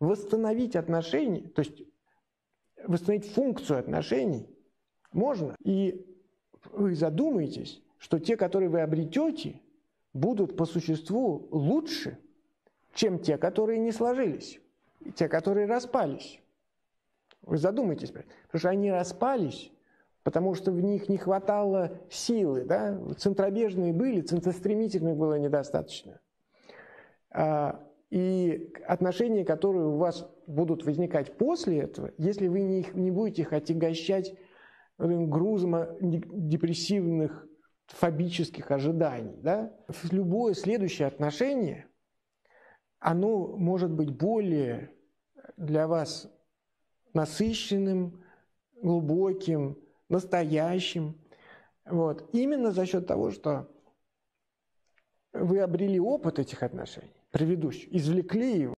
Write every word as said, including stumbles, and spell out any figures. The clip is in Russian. восстановить отношения, то есть восстановить функцию отношений можно. И вы задумаетесь, что те, которые вы обретете, будут по существу лучше, чем те, которые не сложились, и те, которые распались. Вы задумайтесь, потому что они распались, потому что в них не хватало силы, да? Центробежные были, центростремительных было недостаточно. И отношения, которые у вас будут возникать после этого, если вы не, не будете их отягощать грузом депрессивных, фобических ожиданий, да? Любое следующее отношение, оно может быть более для вас насыщенным, глубоким, настоящим. Вот. Именно за счет того, что вы обрели опыт этих отношений, предыдущих, извлекли его.